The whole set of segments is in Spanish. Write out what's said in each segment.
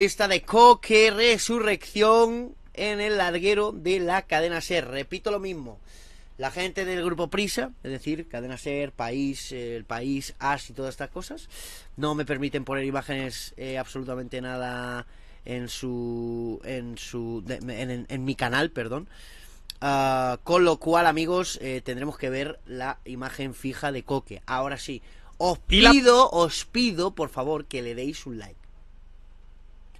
Esta de Koke, resurrección en el Larguero de la cadena SER. Repito lo mismo, la gente del grupo Prisa, es decir, cadena SER, País, el País, AS y todas estas cosas, no me permiten poner imágenes absolutamente nada en mi canal, perdón. Con lo cual, amigos, tendremos que ver la imagen fija de Koke. Ahora sí, os pido, por favor, que le deis un like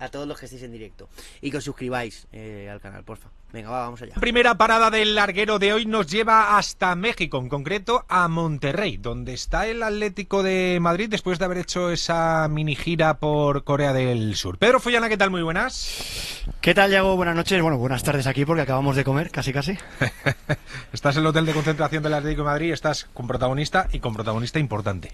a todos los que estéis en directo y que os suscribáis al canal, porfa. Venga, vamos allá. La primera parada del Larguero de hoy nos lleva hasta México, en concreto a Monterrey, donde está el Atlético de Madrid después de haber hecho esa mini gira por Corea del Sur. Pedro Follana, ¿qué tal? Muy buenas. ¿Qué tal, Diego? Buenas noches. Bueno, buenas tardes aquí porque acabamos de comer, casi casi. Estás en el hotel de concentración del Atlético de Madrid, estás con protagonista y con protagonista importante.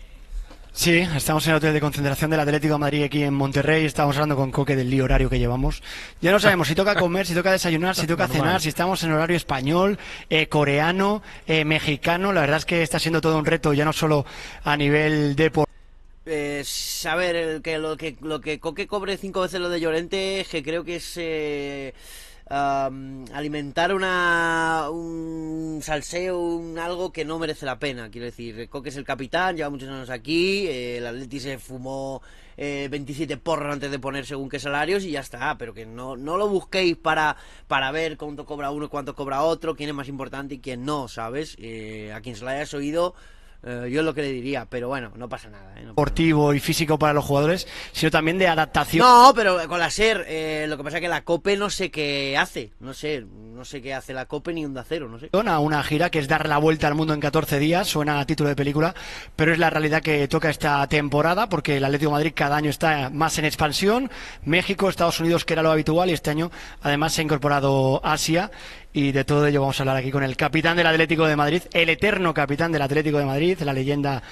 Sí, estamos en el hotel de concentración del Atlético de Madrid aquí en Monterrey. Estamos hablando con Coque del lío horario que llevamos. Ya no sabemos si toca comer, si toca desayunar, si toca cenar, si estamos en horario español, coreano, mexicano. La verdad es que está siendo todo un reto, ya no solo a nivel deportivo. A ver, lo que Coque cobre 5 veces lo de Llorente, que creo que es alimentar un salseo, algo que no merece la pena. Quiero decir, Coque es el capitán, lleva muchos años aquí, el Atleti se fumó 27 porros antes de poner según qué salarios y ya está, pero que no lo busquéis para ver cuánto cobra uno, cuánto cobra otro, quién es más importante y quién no, ¿sabes? A quien se lo hayas oído, yo es lo que le diría, pero bueno, no pasa nada, no pasa deportivo nada. Y físico para los jugadores, sino también de adaptación. No, pero con la SER, lo que pasa es que la COPE no sé qué hace, no sé qué hace la COPE ni un dacero, no sé. Una gira que es dar la vuelta al mundo en 14 días, suena a título de película, pero es la realidad que toca esta temporada, porque el Atlético de Madrid cada año está más en expansión, México, Estados Unidos, que era lo habitual, y este año además se ha incorporado Asia. Y de todo ello vamos a hablar aquí con el capitán del Atlético de Madrid, el eterno capitán del Atlético de Madrid, la leyenda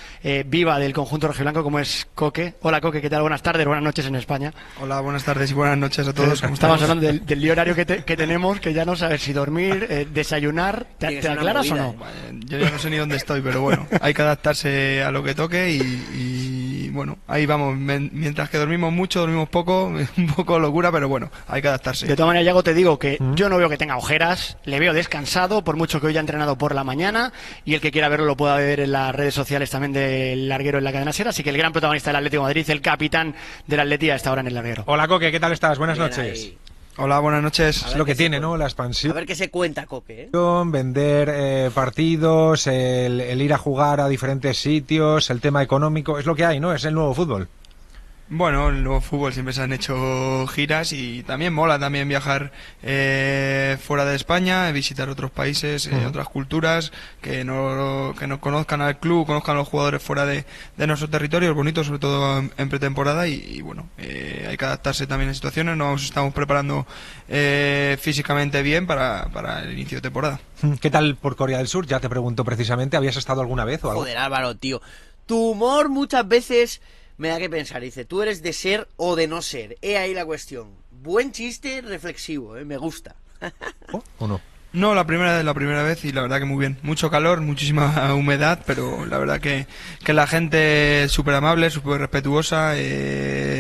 viva del conjunto rojiblanco, como es Coque. Hola, Coque, ¿qué tal? Buenas tardes, buenas noches en España. Hola, buenas tardes y buenas noches a todos. ¿Cómo estamos? Estamos hablando del lío horario que tenemos, que ya no sabes si dormir, desayunar. ¿Te aclaras movida, o no? Yo ya no sé ni dónde estoy, pero bueno, hay que adaptarse a lo que toque y bueno, ahí vamos. Mientras que dormimos mucho, dormimos poco, un poco locura, pero bueno, hay que adaptarse. De todas maneras, Yago, te digo que yo no veo que tenga ojeras. Le veo descansado, por mucho que hoy haya entrenado por la mañana, y el que quiera verlo lo pueda ver en las redes sociales también del Larguero en la cadena SER. Así que el gran protagonista del Atlético de Madrid, el capitán del Atleti, está ahora en el Larguero. Hola, Coque, ¿qué tal estás? Buenas noches. Ahí. Hola, buenas noches. Es lo que tiene, ¿no? La expansión. A ver qué se cuenta, Coque. Vender partidos, el ir a jugar a diferentes sitios, el tema económico, es lo que hay, ¿no? Es el nuevo fútbol. Bueno, en el fútbol siempre se han hecho giras y también mola también viajar fuera de España, visitar otros países, otras culturas, que no conozcan al club, conozcan a los jugadores fuera de nuestro territorio, es bonito sobre todo en pretemporada y bueno, hay que adaptarse también a situaciones, nos estamos preparando físicamente bien para el inicio de temporada. ¿Qué tal por Corea del Sur? Ya te pregunto precisamente, ¿habías estado alguna vez o algo? Joder, Álvaro, tío, tu humor muchas veces me da que pensar, dice, tú eres de ser o de no ser. He ahí la cuestión. Buen chiste reflexivo, me gusta. ¿O no? No, la primera vez y la verdad que muy bien. Mucho calor, muchísima humedad, pero la verdad que la gente súper amable, súper respetuosa.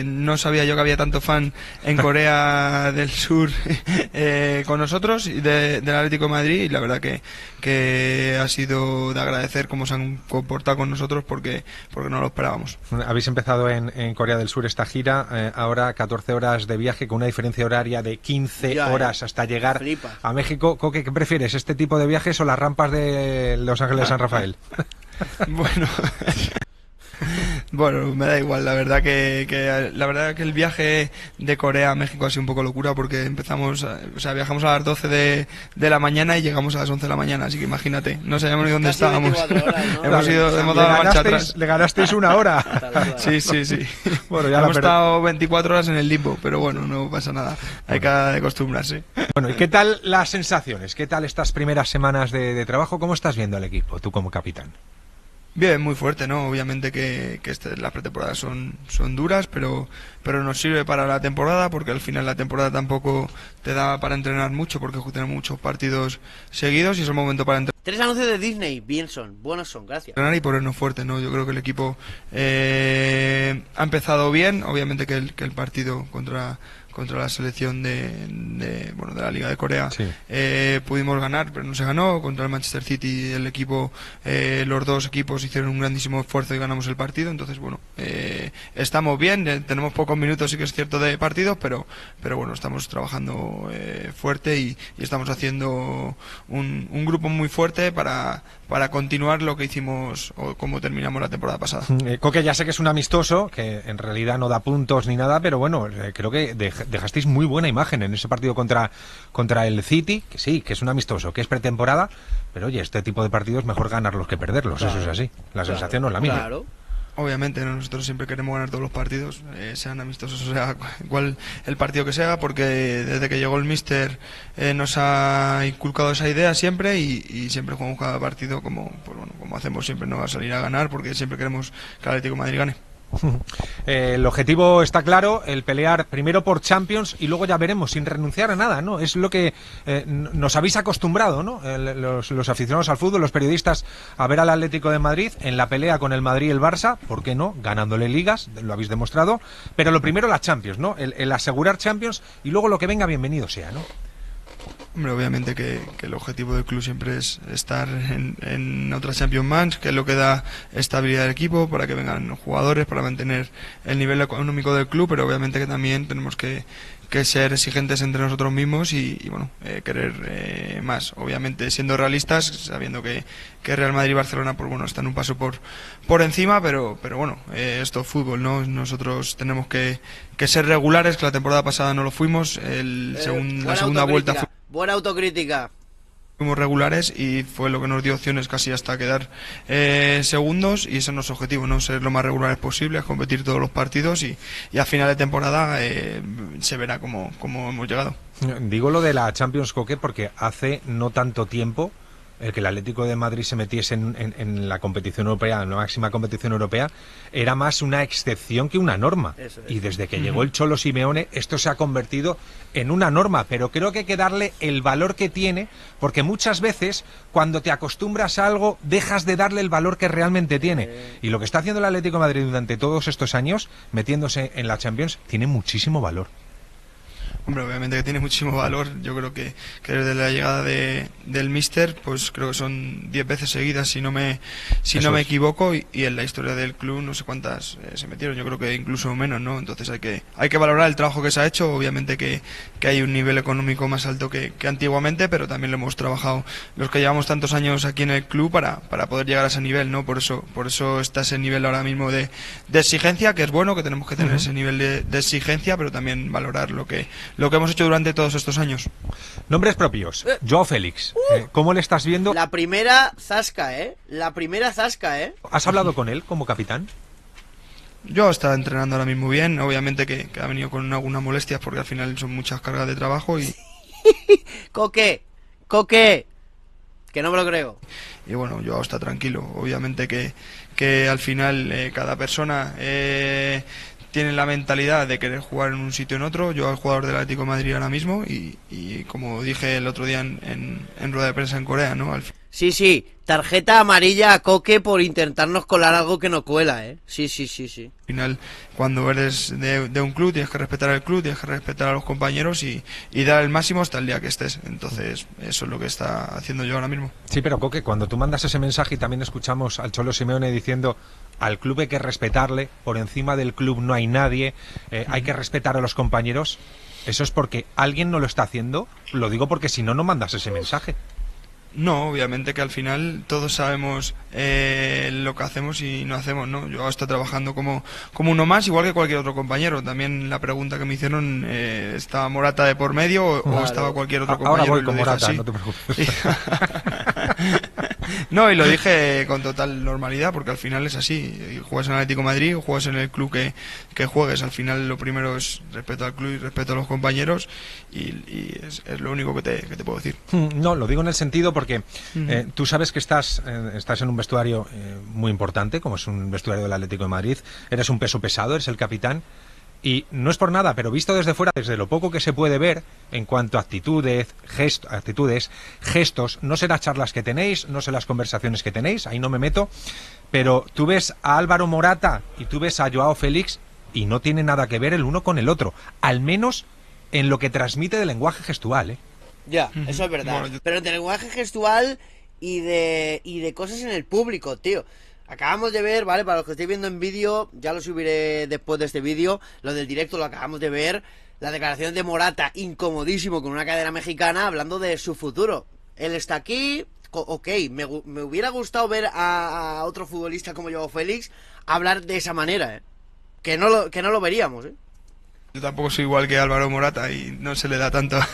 No sabía yo que había tanto fan en Corea del Sur con nosotros y del Atlético de Madrid y la verdad que ha sido de agradecer cómo se han comportado con nosotros porque no lo esperábamos. Habéis empezado en Corea del Sur esta gira, ahora 14 horas de viaje con una diferencia horaria de 15 horas hasta llegar a México. Coque, ¿qué prefieres? ¿Este tipo de viajes o las rampas de Los Ángeles de San Rafael? Bueno, me da igual, la verdad que el viaje de Corea a México ha sido un poco locura porque empezamos, o sea, viajamos a las 12 de la mañana y llegamos a las 11 de la mañana, así que imagínate, no sabíamos ni dónde estábamos. Horas, ¿no? Hemos dado la marcha atrás. Le ganasteis una hora. Sí. Bueno, ya hemos estado 24 horas en el limbo, pero bueno, no pasa nada, hay que acostumbrarse. Bueno, ¿y qué tal las sensaciones? ¿Qué tal estas primeras semanas de trabajo? ¿Cómo estás viendo al equipo, tú como capitán? Bien, muy fuerte, ¿no? Obviamente que las pretemporadas son duras, pero nos sirve para la temporada, porque al final la temporada tampoco te da para entrenar mucho, porque tenemos muchos partidos seguidos y es el momento para entrenar. 3 anuncios de Disney, bien son, buenos son, gracias. Y ponernos fuerte, ¿no? Yo creo que el equipo ha empezado bien, obviamente que el partido contra contra la selección de la Liga de Corea, sí. Pudimos ganar, pero no se ganó. Contra el Manchester City, el equipo, los dos equipos hicieron un grandísimo esfuerzo y ganamos el partido. Entonces, bueno, estamos bien, tenemos pocos minutos, sí que es cierto, de partidos, pero bueno, estamos trabajando fuerte y estamos haciendo un grupo muy fuerte para continuar lo que hicimos o cómo terminamos la temporada pasada. Coque, ya sé que es un amistoso, que en realidad no da puntos ni nada, pero bueno, creo que dejasteis muy buena imagen en ese partido contra el City, que sí, que es un amistoso, que es pretemporada, pero oye, este tipo de partidos mejor ganarlos que perderlos, claro, eso es así, la sensación no es la misma. Claro. Obviamente, nosotros siempre queremos ganar todos los partidos, sean amistosos, o sea, cual el partido que sea, porque desde que llegó el míster nos ha inculcado esa idea siempre y siempre jugamos cada partido como hacemos siempre, no va a salir a ganar, porque siempre queremos que el Atlético de Madrid gane. El objetivo está claro, el pelear primero por Champions y luego ya veremos, sin renunciar a nada, ¿no? Es lo que nos habéis acostumbrado, ¿no? Los aficionados al fútbol, los periodistas, a ver al Atlético de Madrid en la pelea con el Madrid y el Barça, ¿por qué no? Ganándole ligas, lo habéis demostrado, pero lo primero la Champions, ¿no? El asegurar Champions y luego lo que venga bienvenido sea, ¿no? Hombre, obviamente que el objetivo del club siempre es estar en otra Champions League, que es lo que da estabilidad al equipo, para que vengan los jugadores, para mantener el nivel económico del club, pero obviamente que también tenemos que ser exigentes entre nosotros mismos y bueno, querer más. Obviamente siendo realistas, sabiendo que Real Madrid y Barcelona pues bueno, están un paso por encima, pero bueno, esto es fútbol, ¿no? Nosotros tenemos que ser regulares, que la temporada pasada no lo fuimos, la segunda vuelta fue... Buena autocrítica. Fuimos regulares y fue lo que nos dio opciones casi hasta quedar segundos, y ese es nuestro objetivo, ¿no? Ser lo más regulares posible, competir todos los partidos y a final de temporada se verá cómo hemos llegado. Digo lo de la Champions, Koke, porque hace no tanto tiempo el que el Atlético de Madrid se metiese en la competición europea, en la máxima competición europea, era más una excepción que una norma. Es. Y desde que llegó el Cholo Simeone, esto se ha convertido en una norma. Pero creo que hay que darle el valor que tiene, porque muchas veces, cuando te acostumbras a algo, dejas de darle el valor que realmente tiene. Y lo que está haciendo el Atlético de Madrid durante todos estos años, metiéndose en la Champions, tiene muchísimo valor. Hombre, obviamente que tiene muchísimo valor. Yo creo que desde la llegada del míster, pues creo que son 10 veces seguidas, si no me equivoco, y en la historia del club no sé cuántas se metieron, yo creo que incluso menos, ¿no? Entonces hay que valorar el trabajo que se ha hecho. Obviamente que hay un nivel económico más alto que antiguamente, pero también lo hemos trabajado los que llevamos tantos años aquí en el club para poder llegar a ese nivel, ¿no? Por eso está ese nivel ahora mismo de exigencia, que es bueno, que tenemos que tener ese nivel de exigencia, pero también valorar lo que hemos hecho durante todos estos años. Nombres propios. Joao Félix. ¿Cómo le estás viendo? La primera zasca, ¿eh? ¿Has hablado con él como capitán? Yo estaba entrenando ahora mismo bien. Obviamente que ha venido con algunas molestias, porque al final son muchas cargas de trabajo y... Coque. Que no me lo creo. Y bueno, Joao está tranquilo. Obviamente que al final cada persona... tienen la mentalidad de querer jugar en un sitio en otro. Yo soy jugador del Atlético de Madrid ahora mismo y como dije el otro día en rueda de prensa en Corea, ¿no? Sí, tarjeta amarilla a Koke por intentarnos colar algo que no cuela, ¿eh? Sí. Al final, cuando eres de un club, tienes que respetar al club, tienes que respetar a los compañeros y dar el máximo hasta el día que estés. Entonces, eso es lo que está haciendo yo ahora mismo. Sí, pero Koke, cuando tú mandas ese mensaje, y también escuchamos al Cholo Simeone diciendo... Al club hay que respetarle, por encima del club no hay nadie, hay que respetar a los compañeros. Eso es porque alguien no lo está haciendo, lo digo porque si no, no mandas ese mensaje. No, obviamente que al final todos sabemos lo que hacemos y no hacemos, ¿no? Yo estoy trabajando como uno más, igual que cualquier otro compañero. También la pregunta que me hicieron, ¿estaba Morata de por medio o estaba cualquier otro compañero? Ahora voy con Morata, así. No te preocupes. No, y lo dije con total normalidad, porque al final es así. Juegas en Atlético de Madrid, juegas en el club que juegues. Al final lo primero es respeto al club y respeto a los compañeros, y es lo único que te puedo decir. No, lo digo en el sentido porque tú sabes que estás en un vestuario muy importante, como es un vestuario del Atlético de Madrid. Eres un peso pesado, eres el capitán. Y no es por nada, pero visto desde fuera, desde lo poco que se puede ver en cuanto a actitudes, gestos, no sé las charlas que tenéis, no sé las conversaciones que tenéis, ahí no me meto, pero tú ves a Álvaro Morata y tú ves a Joao Félix y no tiene nada que ver el uno con el otro, al menos en lo que transmite de lenguaje gestual, ¿eh? Ya, eso es verdad. Bueno, pero de lenguaje gestual y de cosas en el público, tío. Acabamos de ver, ¿vale? Para los que estéis viendo en vídeo, ya lo subiré después de este vídeo, lo del directo lo acabamos de ver, la declaración de Morata, incomodísimo, con una cadena mexicana, hablando de su futuro. Él está aquí, ok, me hubiera gustado ver a otro futbolista como Joao Félix hablar de esa manera, ¿eh? Que no lo veríamos, ¿eh? Yo tampoco soy igual que Álvaro Morata y no se le da tanta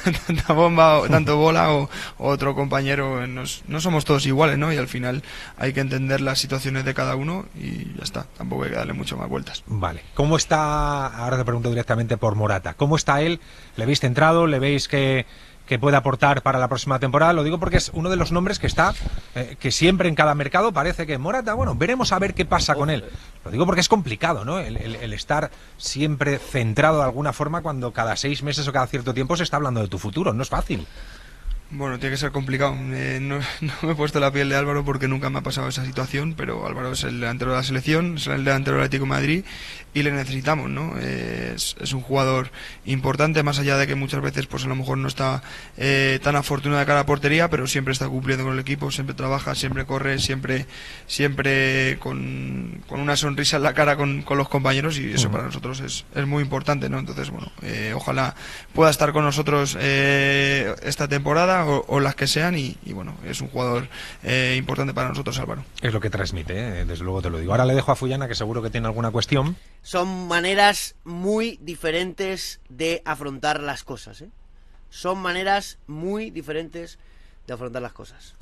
bomba o tanto bola o otro compañero. No somos todos iguales, ¿no? Y al final hay que entender las situaciones de cada uno y ya está. Tampoco hay que darle mucho más vueltas. Vale. ¿Cómo está? Ahora te pregunto directamente por Morata. ¿Cómo está él? ¿Le veis centrado? ¿Le veis que puede aportar para la próxima temporada? Lo digo porque es uno de los nombres que está, que siempre en cada mercado parece que Morata, bueno, veremos a ver qué pasa con él. Lo digo porque es complicado, ¿no? El estar siempre centrado de alguna forma cuando cada 6 meses o cada cierto tiempo se está hablando de tu futuro. No es fácil. Bueno, tiene que ser complicado. No me he puesto la piel de Álvaro porque nunca me ha pasado esa situación, pero Álvaro es el delantero de la selección, es el delantero del Atlético de Madrid y le necesitamos, ¿no? Es un jugador importante, más allá de que muchas veces pues a lo mejor no está tan afortunado de cara a portería, pero siempre está cumpliendo con el equipo, siempre trabaja, siempre corre, siempre con una sonrisa en la cara con los compañeros y eso para nosotros es muy importante, ¿no? Entonces, bueno, ojalá pueda estar con nosotros esta temporada o las que sean y bueno, es un jugador importante para nosotros, Álvaro. Es lo que transmite, desde luego te lo digo. Ahora le dejo a Fullana, que seguro que tiene alguna cuestión. Son maneras muy diferentes de afrontar las cosas, ¿eh? Son maneras muy diferentes de afrontar las cosas.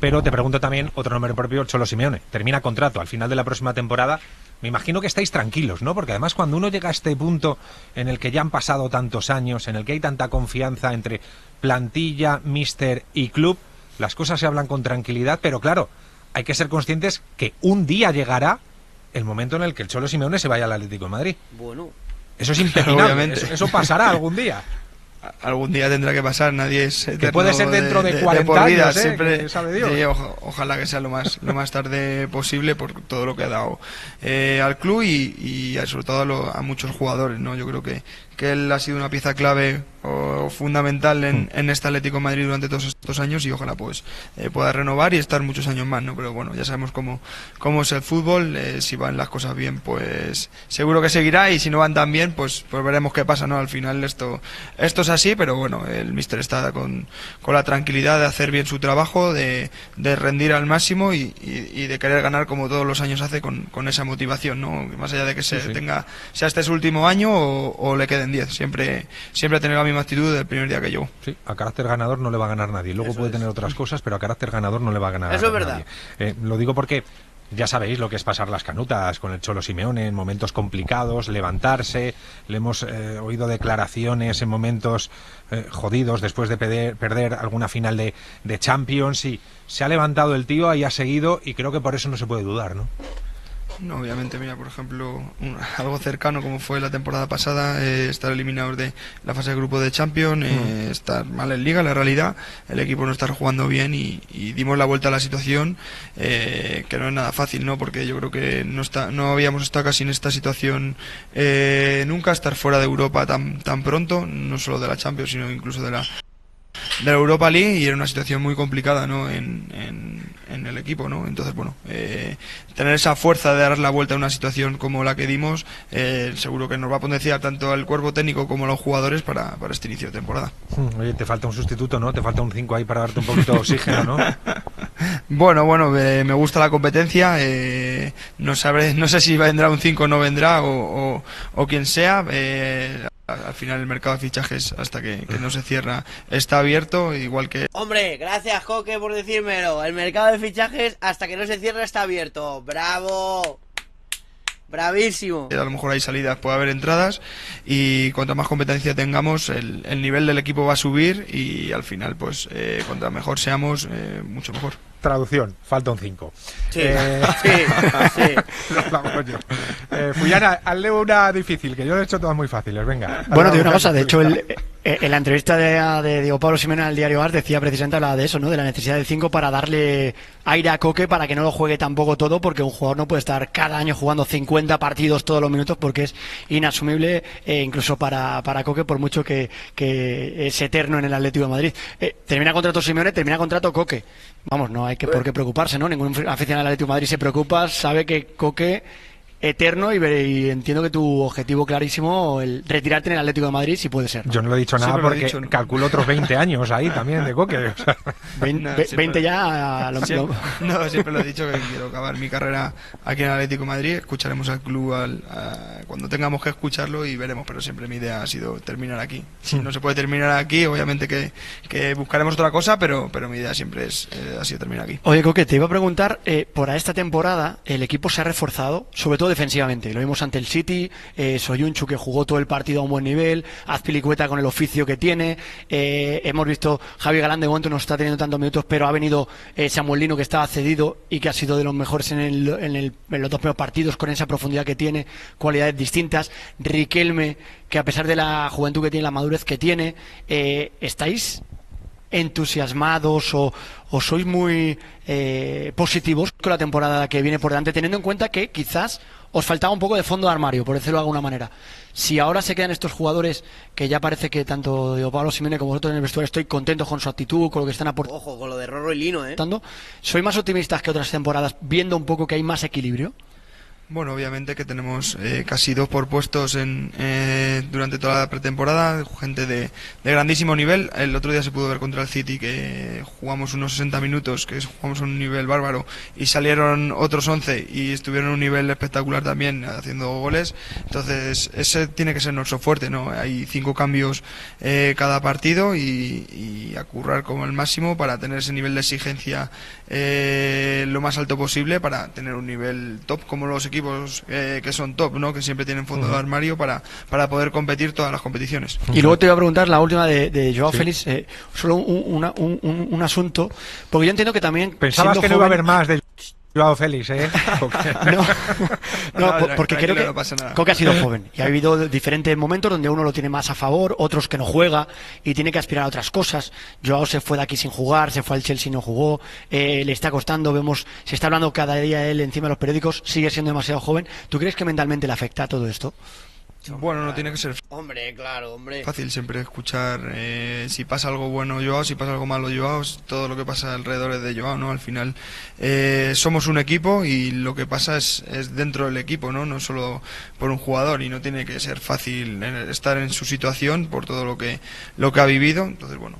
Pero te pregunto también otro nombre propio, Cholo Simeone. Termina contrato al final de la próxima temporada. Me imagino que estáis tranquilos, ¿no? Porque además cuando uno llega a este punto en el que ya han pasado tantos años, en el que hay tanta confianza entre plantilla, míster y club, las cosas se hablan con tranquilidad, pero claro, hay que ser conscientes que un día llegará el momento en el que el Cholo Simeone se vaya al Atlético de Madrid. Bueno, eso es impepinable, eso pasará algún día. Algún día tendrá que pasar, nadie es eterno, que puede ser dentro de 40 de por vida, años, siempre, sabe Dios. Ojalá que sea lo más tarde posible por todo lo que ha dado al club y sobre todo a muchos jugadores, ¿no? Yo creo que él ha sido una pieza clave o fundamental en este Atlético de Madrid durante todos estos años y ojalá pues pueda renovar y estar muchos años más, ¿no? Pero bueno, ya sabemos cómo es el fútbol, si van las cosas bien pues seguro que seguirá y si no van tan bien pues veremos qué pasa, ¿no? Al final esto es así, pero bueno, el míster está con la tranquilidad de hacer bien su trabajo, de rendir al máximo y de querer ganar como todos los años hace con esa motivación, ¿no? Más allá de que sea este su último año o le queden 10, siempre ha tenido la misma actitud del primer día que llegó. Sí, a carácter ganador no le va a ganar nadie, luego eso puede tener otras cosas, pero a carácter ganador no le va a ganar nadie. Eso es verdad. Lo digo porque ya sabéis lo que es pasar las canutas con el Cholo Simeone en momentos complicados, levantarse, le hemos oído declaraciones en momentos jodidos después de perder alguna final de Champions y se ha levantado el tío y ha seguido y creo que por eso no se puede dudar, ¿no? No, obviamente, mira, por ejemplo, algo cercano como fue la temporada pasada, estar eliminados de la fase de grupo de Champions, estar mal en Liga, la realidad, el equipo no estar jugando bien y dimos la vuelta a la situación, que no es nada fácil, ¿no? Porque yo creo que no habíamos estado casi en esta situación nunca, estar fuera de Europa tan pronto, no solo de la Champions, sino incluso de la Europa League y era una situación muy complicada, ¿no? en el equipo, ¿no? Entonces, bueno, tener esa fuerza de dar la vuelta a una situación como la que dimos, seguro que nos va a potenciar tanto al cuerpo técnico como a los jugadores para este inicio de temporada. Oye, te falta un sustituto, ¿no? Te falta un 5 ahí para darte un poquito de oxígeno, ¿no? Bueno, me gusta la competencia, no sé si vendrá un 5 o no vendrá o quien sea. Al final el mercado de fichajes hasta que no se cierra está abierto, igual que... Hombre, gracias Koke por decírmelo. El mercado de fichajes hasta que no se cierra está abierto. ¡Bravo! Bravísimo. A lo mejor hay salidas, puede haber entradas y cuanta más competencia tengamos el nivel del equipo va a subir y al final pues cuanta mejor seamos, mucho mejor. Traducción, falta un 5. Sí, sí. Fullana, hazle una difícil, que yo le he hecho todas muy fáciles, venga. Bueno, te digo una cosa, de hecho el, En la entrevista de Diego Pablo Simeone al diario AS decía precisamente, hablaba de eso, ¿no? De la necesidad del 5 para darle aire a Koke, para que no lo juegue tampoco todo, porque un jugador no puede estar cada año jugando 50 partidos todos los minutos, porque es inasumible, incluso para Koke, por mucho que es eterno en el Atlético de Madrid. Termina contrato Simeone, termina contrato Koke. Vamos, no hay que por qué preocuparse, ¿no? Ningún aficionado del Atlético de Madrid se preocupa, sabe que Koke eterno, y entiendo que tu objetivo clarísimo, el retirarte en el Atlético de Madrid, si puede ser, ¿no? Yo no lo he dicho nada, porque dicho, ¿no? Calculo otros 20 años ahí también de Koke, o sea. 20 ya no, siempre lo he dicho que quiero acabar mi carrera aquí en el Atlético de Madrid. Escucharemos al club cuando tengamos que escucharlo y veremos, pero siempre mi idea ha sido terminar aquí. Si no se puede terminar aquí, obviamente que buscaremos otra cosa, pero mi idea siempre es ha sido terminar aquí. Oye, Koke, te iba a preguntar, por esta temporada el equipo se ha reforzado, sobre todo defensivamente, lo vimos ante el City, Soyuncu, que jugó todo el partido a un buen nivel, Azpilicueta con el oficio que tiene, hemos visto Javi Galán, de momento no está teniendo tantos minutos, pero ha venido Samuel Lino, que estaba cedido y que ha sido de los mejores en los dos primeros partidos, con esa profundidad que tiene, cualidades distintas, Riquelme, que a pesar de la juventud que tiene, la madurez que tiene, ¿estáis entusiasmados o sois muy positivos con la temporada que viene por delante, teniendo en cuenta que quizás os faltaba un poco de fondo de armario, por decirlo de alguna manera? Si ahora se quedan estos jugadores, que ya parece que tanto Diego Pablo Simeone como vosotros en el vestuario estoy contentos con su actitud, con lo que están aportando. Ojo, con lo de Rorro y Lino, ¿eh? ¿Sois más optimistas que otras temporadas, viendo un poco que hay más equilibrio? Bueno, obviamente que tenemos casi 2 por puestos durante toda la pretemporada, gente de grandísimo nivel. El otro día se pudo ver contra el City que jugamos unos 60 minutos, que jugamos un nivel bárbaro, y salieron otros 11 y estuvieron a un nivel espectacular también haciendo goles. Entonces ese tiene que ser nuestro fuerte, ¿no? Hay 5 cambios cada partido y a currar como el máximo para tener ese nivel de exigencia lo más alto posible, para tener un nivel top como los equipos que son top, ¿no? Que siempre tienen fondo de armario para poder competir todas las competiciones. Y luego te voy a preguntar la última de Joao Félix, solo un asunto, porque yo entiendo que también pensabas que joven, no iba a haber más de Joao Félix, ¿eh? No, porque creo que Koke ha sido joven y ha habido diferentes momentos donde uno lo tiene más a favor, otros que no juega y tiene que aspirar a otras cosas. Joao se fue de aquí sin jugar, se fue al Chelsea y no jugó, le está costando, vemos, se está hablando cada día de él encima de los periódicos, sigue siendo demasiado joven. ¿Tú crees que mentalmente le afecta todo esto? Bueno, no tiene que ser fácil siempre escuchar si pasa algo bueno Joao, si pasa algo malo Joao, todo lo que pasa alrededor es de Joao, ¿no? Al final somos un equipo y lo que pasa es dentro del equipo, ¿no? No solo por un jugador, y no tiene que ser fácil estar en su situación por todo lo que ha vivido. Entonces, bueno,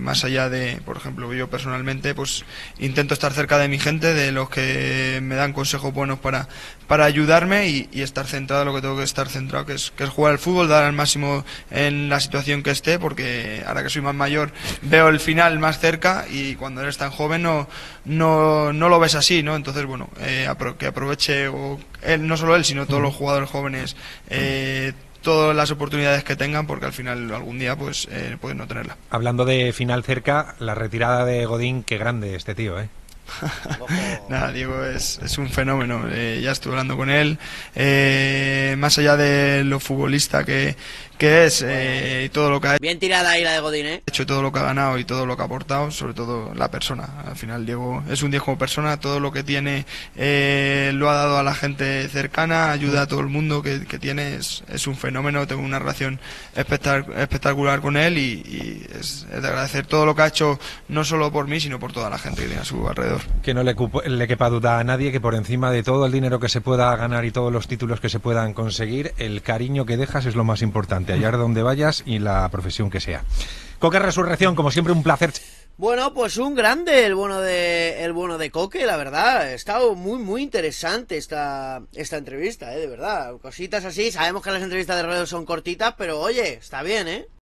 más allá de, por ejemplo, yo personalmente pues intento estar cerca de mi gente, de los que me dan consejos buenos para ayudarme y estar centrado en lo que tengo que estar centrado, que es jugar al fútbol, dar al máximo en la situación que esté, porque ahora que soy más mayor veo el final más cerca, y cuando eres tan joven no lo ves así, ¿no? Entonces, bueno, que aproveche él, no solo él sino todos los jugadores jóvenes todas las oportunidades que tengan, porque al final algún día pueden no tenerla. Hablando de final cerca, la retirada de Godín, qué grande este tío, ¿eh? Nada, Diego es un fenómeno, ya estuve hablando con él, más allá de lo futbolista que es, y todo lo que ha hecho. Bien tirada ahí la de Godín, ¿eh? Hecho todo lo que ha ganado y todo lo que ha aportado, sobre todo la persona. Al final Diego es un 10 como persona, todo lo que tiene lo ha dado a la gente cercana, ayuda a todo el mundo que tiene, es un fenómeno. Tengo una relación espectacular con él y es de agradecer todo lo que ha hecho, no solo por mí sino por toda la gente que tiene a su alrededor. Que no le quepa duda a nadie que por encima de todo el dinero que se pueda ganar y todos los títulos que se puedan conseguir, el cariño que dejas es lo más importante, allá donde vayas y la profesión que sea. Koke Resurrección, como siempre, un placer. Bueno, pues un grande el bueno de Koke, la verdad. Ha estado muy interesante esta entrevista, de verdad. Cositas así, sabemos que las entrevistas de radio son cortitas, pero oye, está bien, ¿eh?